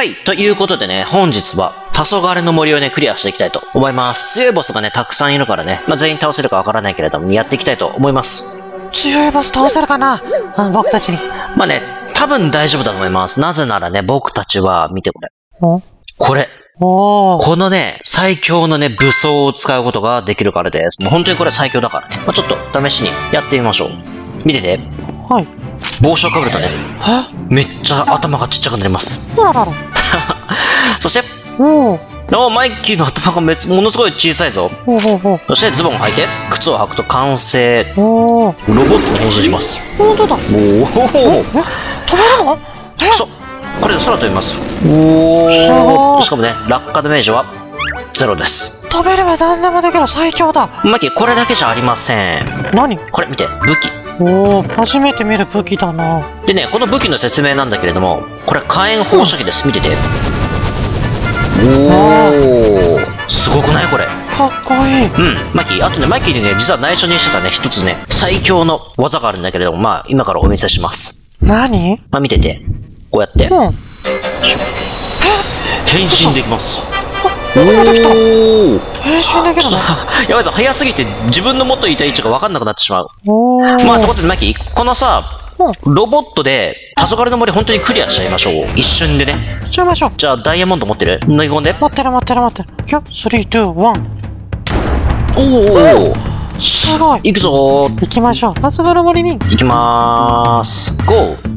はい。ということでね、本日は、黄昏の森をね、クリアしていきたいと思います。強いボスがね、たくさんいるからね、まあ、全員倒せるかわからないけれども、やっていきたいと思います。強いボス倒せるかな、うん、僕たちに。まあね、多分大丈夫だと思います。なぜならね、僕たちは、見てこれ。これ。このね、最強のね、武装を使うことができるからです。もう本当にこれは最強だからね。まあ、ちょっと、試しにやってみましょう。見てて。はい。帽子をかぶるとね、めっちゃ頭がちっちゃくなります。そして、マイキーの頭がものすごい小さいぞ。そしてズボンを履いて靴を履くと完成。ロボットに変身します。本当だ。おお、飛べるの？そう、これで空飛びます。おお、しかもね、落下ダメージはゼロです。飛べれば何でもできる、最強だ。マイキー、これだけじゃありません。何これ、見て、武器。おお、初めて見る武器だな。でね、この武器の説明なんだけれども、これ火炎放射器です。見てて。おお、すごくないこれ。かっこいい。うん、マイキー、あとね、マイキーにね、実は内緒にしてたね、一つね、最強の技があるんだけれども、まあ、今からお見せします。何？まあ、見てて。こうやって。うん。変身できます。おお、変身できるの？やばいぞ、早すぎて自分の元にいた位置が分かんなくなってしまう。まあ、ということでマイキー、このさ、ロボットで、黄昏の森本当にクリアしちゃいましょう。一瞬でね。しちゃいましょう。じゃあ、ダイヤモンド持ってる？乗り込んで。持ってる。いや、3、2、1。おお、すごい。行くぞー。行きましょう。黄昏の森に。行きまーす。ゴー。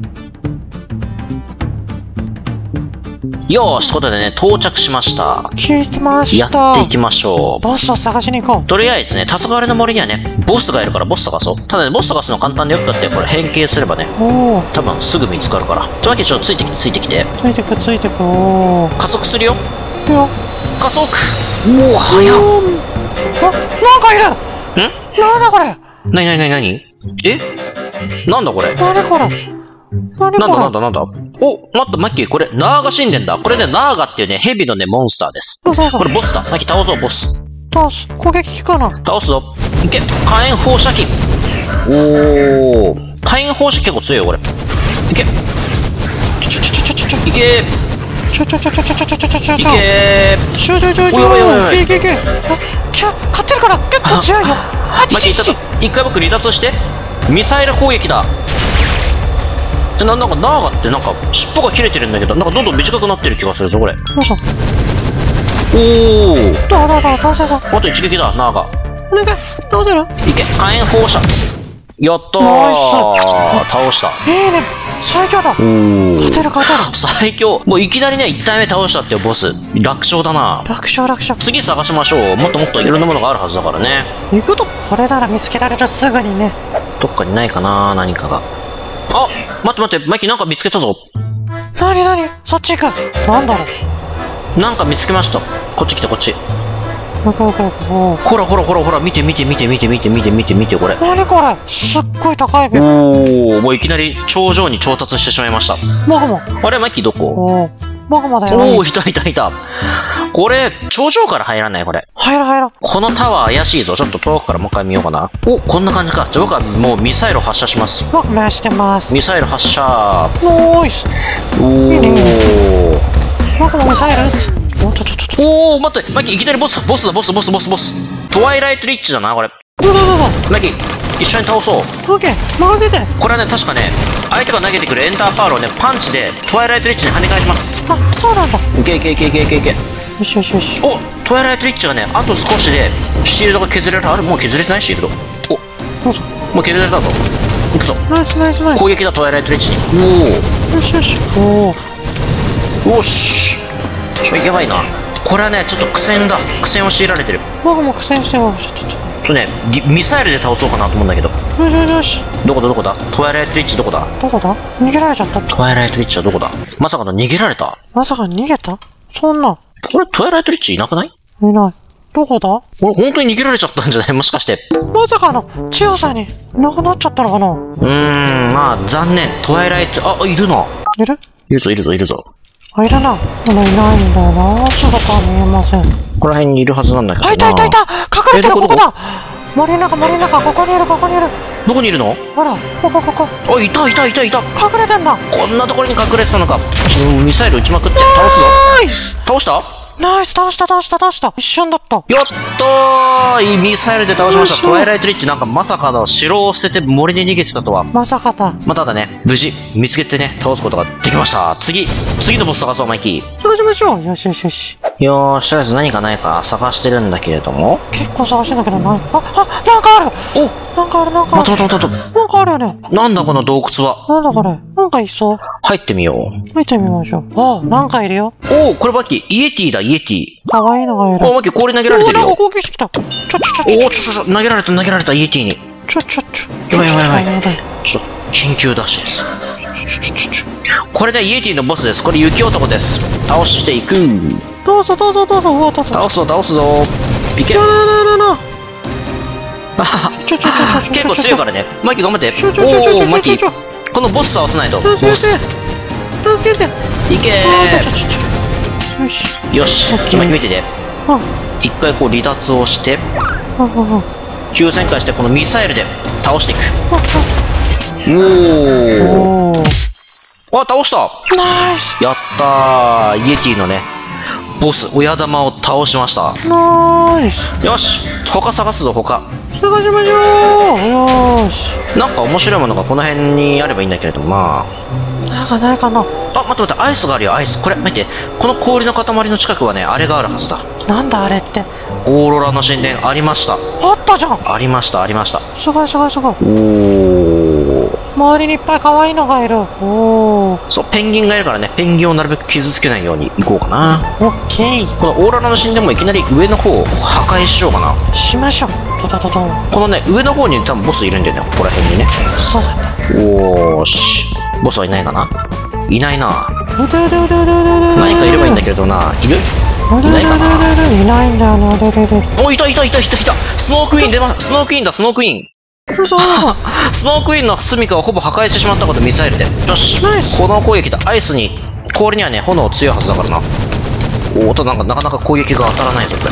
よーし、ということでね、到着しました。聞いてました。やっていきましょう。ボスを探しに行こう。とりあえずね、黄昏の森にはね、ボスがいるからボス探そう。ただね、ボス探すの簡単でよく、だってこれ変形すればね、多分すぐ見つかるから。というわけで、ちょっとついてきて。ついてく。おー。加速するよ。いくよ。加速。おお、早っ。あ、なんかいる。ん？なんだこれ。なに。え？なんだこれ。なんだ。お、待った、マッキー、これ、ナーガ神殿だ。これね、ナーガっていうね、ヘビのね、モンスターです。これ、ボスだ。マッキー、倒そう、ボス。攻撃効くかな。倒すぞ。いけ、火炎放射器。おー。火炎放射器結構強いよ、これ。いけ。いけ。いけ。いけ。勝ってるから、結構強いよ。マッキー、ちょっと、一回僕離脱して。ミサイル攻撃だ。なんかナーガってなんか尻尾が切れてるんだけど、なんかどんどん短くなってる気がするぞこれ。おお、あと一撃だ、ナーガ。お願い、倒せる？いけ、火炎放射。やったー、倒した。いいね、最強だ。勝てる。最強。もういきなりね、1体目倒したってよ、ボス。楽勝だな。楽勝。次探しましょう。もっといろんなものがあるはずだからね。行くとこれなら見つけられる、すぐにね。どっかにないかな、何かが。あ、待って、マイキー、なんか見つけたぞ。なに、そっち行く。なんだろう。なんか見つけました。こっち来て、こっち。ほら、見て、これ。何これ、すっごい高いビル。おお、もういきなり頂上に到達してしまいました。マグマ。あれ、マイキー、どこ？マグマだよ。おお、いた。これ、頂上から入らない、これ。入ら。このタワー怪しいぞ。ちょっと遠くからもう一回見ようかな。お、こんな感じか。じゃあ僕はもうミサイル発射します。回してます。ミサイル発射。おーい。おお。僕もミサイル撃つ。おお、待って。マイキー、いきなりボスだ。トワイライトリッチだな、これ。マイキー、一緒に倒そう。オッケー、任せて。これはね、確かね、相手が投げてくるエンターパールをね、パンチでトワイライトリッチに跳ね返します。あ、そうなんだ。いけ。よし。お、トワイライトリッチがね、あと少しでシールドが削れる。あれ、もう削れてないシールド。お、もう削れたぞ。いくぞ。ナイス。攻撃だ、トワイライトリッチに。おお。よし。おし。ちょ、やばいな。これはね、ちょっと苦戦だ。苦戦を強いられてる。僕も苦戦してます。ちょっとね、ミサイルで倒そうかなと思うんだけど。よし。どこだ。トワイライトリッチどこだ。逃げられちゃった。トワイライトリッチはどこだ。まさか逃げた。そんな。これ、トワイライトリッチいなくない？いない。どこだ？これ、本当に逃げられちゃったんじゃない？もしかして。まさかの強さになくなっちゃったのかな？まあ、残念。トワイライト、あ、いるな。いるぞ。あ、いるな。このいないんだよな。姿は見えません。この辺にいるはずなんだけどな。いた。隠れてる、ここだ。森の中、ここにいる。どこにいるの？あら、ここ。あ、いた。隠れてんだ。こんなところに隠れてたのか。ミサイル撃ちまくって倒すぞ。ナイス。倒した？ナイス、倒した。一瞬だった。やったー。ミサイルで倒しました。トワイライトリッチ、なんかまさかの城を捨てて森に逃げてたとは。まさかだ。まあ、ただね、無事見つけてね、倒すことができました。次のボス探そう、マイキー。しましょう。よし。とりあえず何かないか探してるんだけれども、結構探してんだけどない。あ、なんかある。お、なんかある。待って。なんかあるよね。なんだこの洞窟は。なんだこれ。なんかいそう。入ってみましょう。あ、なんかいるよ。お、これマッキー、イエティだ。かわいいのがいる。お、マッキー、氷投げられてるよ。お、なんか攻撃してきた。ちょ、投げられた、イエティに。やばい。ちょっと緊急脱出です。これでイエティのボスです。これ雪男です。倒していく。どうぞ。倒すぞ。いけ。結構強いからね。マイキー頑張って。おお、マイキー、このボス倒さないと。いけ。よし、今決めてて、一回こう離脱をして急旋回して、このミサイルで倒していく。おお、あ、倒した。ナイス。やったー。イエティのね、ボス親玉を倒しました。ナイス。よし、他探すぞ。探しましょう。よし、なんか面白いものがこの辺にあればいいんだけれども、まあなんかないかな。あ、待って、アイスがあるよ。アイス、これ見て。この氷の塊の近くはね、あれがあるはずだ。なんだあれって。オーロラの神殿。ありました。あったじゃん。ありました。すごい。おお、周りにいっぱい可愛いのがいる。おお、そう、ペンギンがいるからね、ペンギンをなるべく傷つけないように行こうかな。オッケー。このオーロラの神殿もいきなり上の方を破壊しようかな。しましょう。このね、上の方に多分ボスいるんだよね、ここら辺にね。そうだね。おーし、ボスはいないかな。いないな。何かいればいいんだけれどな。いる？いないんだよな。お、いた。スノークイーンだ。スノークイーンの住処をほぼ破壊してしまったこと、ミサイルで。よし、この攻撃だ。アイスに、氷にはね、炎強いはずだからな。おお、となんかなかなか攻撃が当たらないぞ、これ。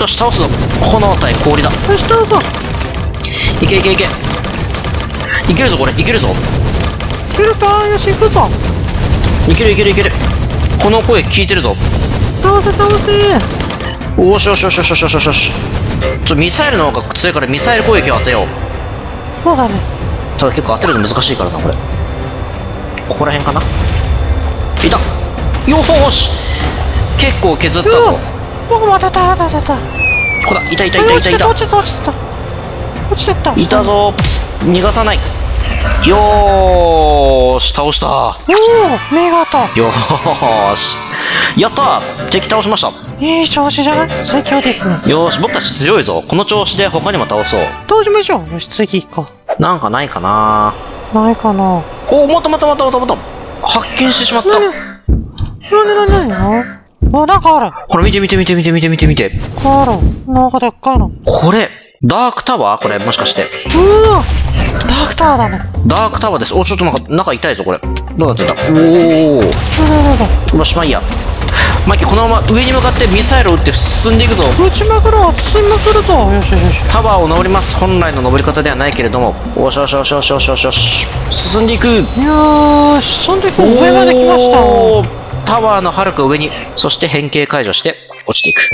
よし、倒すぞ。炎対氷だ。よし、倒すぞ。いけ。いけるぞ。いける。この声聞いてるぞ。倒せ。おし。ちょ、ミサイルの方が強いからミサイル攻撃を当てよう。そうだね。ただ結構当てるの難しいからな、これ。ここら辺かな。いた。よーし、結構削ったぞ。僕も当たった。こだ。いた。落ちてった。いたぞ。逃がさない。よーし、倒した。おお、目が当たった。よーし、やったー。敵倒しました。いい調子じゃない？最強ですね。よーし、僕たち強いぞ。この調子で他にも倒そう。倒しましょう。よし、次行こう。なんかないかな。おお、また。発見してしまった。なに。あ、なんかある。これ見て。あら、なんかでっかいの。これ、ダークタワー？これ、もしかして。うわ、ダークタワーだね。ダークタワーです。お、ちょっとなんか、中痛いぞ、これ。どうなってた？おお。よし、まあいいや。マイキー、このまま上に向かってミサイルを撃って進んでいくぞ。撃ちまくろう、進みまくるぞ。よし。タワーを登ります。本来の登り方ではないけれども。よし。進んでいく。よし、進んでいく。上まで来ました。タワーのはるか上に、そして変形解除して落ちていく。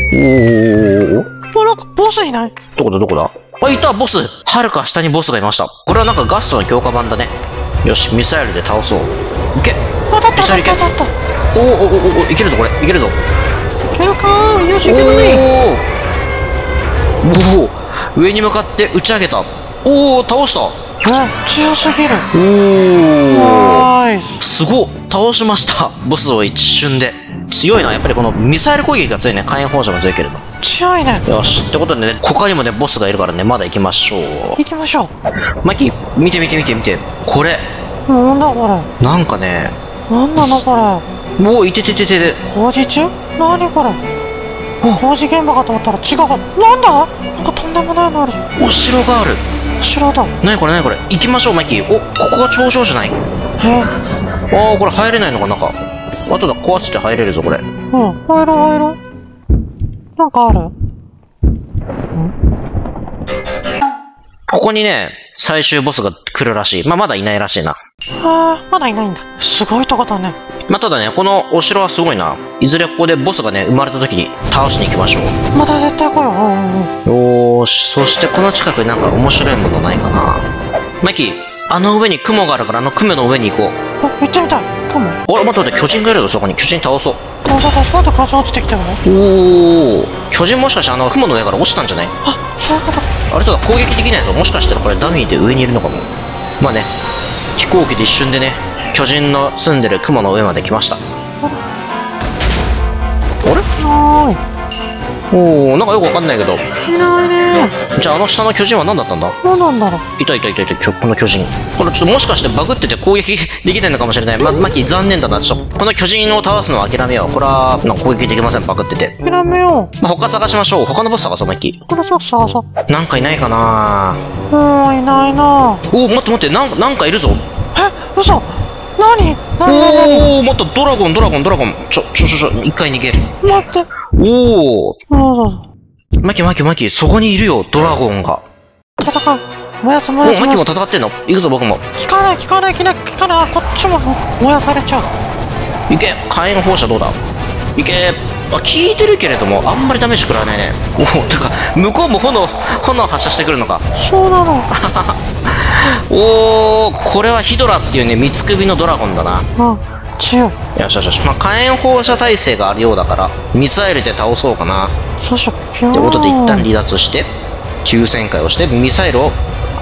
おお、なんかボスいない？どこだ？あ、いた、ボス。はるか下にボスがいました。これはなんかガストの強化版だね。よし、ミサイルで倒そう。いけ。当たった。おお、いけるぞ、これ。いけるかー。よし、いけるね。おお、上に向かって打ち上げた。おお、倒した。強すぎる。おお、すごっ。倒しました、ボスを一瞬で。強いな、やっぱりこのミサイル攻撃が強いね。火炎放射も強いけれど強いね。よし、ってことでね、他にもね、ボスがいるからね、まだ行きましょう。マイキー、見て。これなんだこれ。なんかね、なんなのこれ。もう、いて。工事中？なにこれ。工事現場かと思ったら違うか。なんだ、なんかとんでもないのある。お城がある。何これ。行きましょう、マイキー。お、ここは頂上じゃない。ああ、これ入れないのか。なんかあとだ、壊して入れるぞ、これ。入ろ。なんかある。ここにね、最終ボスが来るらしい。まあ、まだいないらしいな。ああ、まだいないんだ。すごいとこだね。まあ、ただね、このお城はすごいな。いずれここでボスがね、生まれた時に倒しに行きましょう。また絶対来る。よーし、そしてこの近くになんか面白いものないかな。マイキー、あの上に雲があるから、あの雲の上に行こう。あ、行ってみたい。雲。あれ、待って待って、巨人がいるぞ、そこに。巨人倒そう。倒そう。なんで巨人落ちてきたの？おお、巨人もしかしてあの雲の上から落ちたんじゃない？あ、そういうこと。あれとか攻撃できないぞ。もしかしたらこれダミーで上にいるのかも。まあね、飛行機で一瞬でね、巨人の住んでる雲の上まで来ました。あれ？おお、なんかよくわかんないけど。いないね。じゃああの下の巨人は何だったんだ？何なんだろう。いた、この巨人。これちょっともしかしてバグってて攻撃できないのかもしれない。マッキー残念だな。ちょっとこの巨人を倒すのは諦めよう。これはなんか攻撃できません、バグってて。諦めよう。まあ、他探しましょう。他のボス探そう、マッキー。他のボス探そう。なんかいないかな。いないな。おお、待って、なんかいるぞ。え、嘘。何？おお、またドラゴン。ちょ、一回逃げる。待って。おお。マキ、そこにいるよ、ドラゴンが。戦う。燃やす。マキも戦ってんの？行くぞ、僕も。効かない。こっちも燃やされちゃう。いけ、火炎放射どうだ？いけ。あ、効いてるけれども、あんまりダメージ食らわないね。おお、てか、向こうも炎発射してくるのか。そうなの。おお、これはヒドラっていうね、三つ首のドラゴンだな。強い。よし。まあ、火炎放射耐性があるようだから、ミサイルで倒そうかな。そうしよう。ってことで、一旦離脱して、急旋回をして、ミサイルを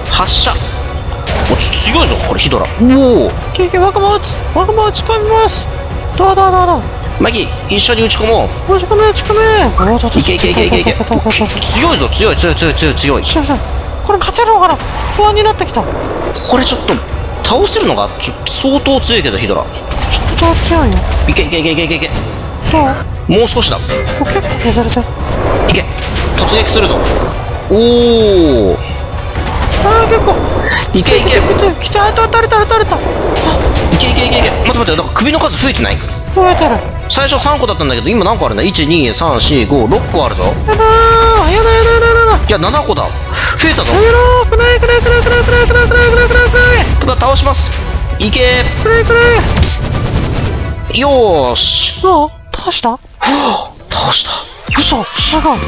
発射。お、強いぞ、これヒドラ。おお。救急ワクマ打ち込みます。どう。マギ、一緒に打ち込もう。打ち込め。いけ。強いぞ。これ勝てるのかな？不安になってきた。これちょっと倒せるのが相当強いけど、ヒドラ相当強いよ。いけ。もう少しだ。結構削れてる。いけ、突撃するぞ。おお、ああ、結構いけ。来た、当たれた。いけ。待って、なんか首の数増えてない？増えてる。最初3個だったんだけど、今何個あるんだ？ 1,2,3,4,5,6 個あるぞ。やだ。いや、7個だ。増えたぞ。くない。倒します。いけ。くない。よーし。倒した？倒した。嘘。すごい。やった。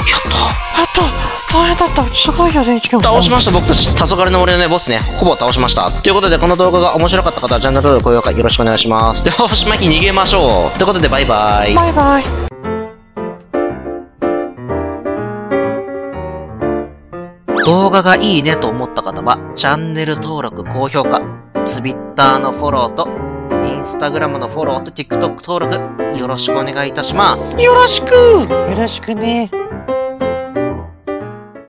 大変だった。すごいよ、全一君。倒しました、僕たち。黄昏の森のね、ボスね。ほぼ倒しました。ということで、この動画が面白かった方は、チャンネル登録、高評価よろしくお願いします。では、星巻き逃げましょう。ということで、バイバイ。バイバイ。動画がいいねと思った方は、チャンネル登録、高評価、Twitter のフォローと、Instagram のフォローと TikTok 登録、よろしくお願いいたします。よろしくね。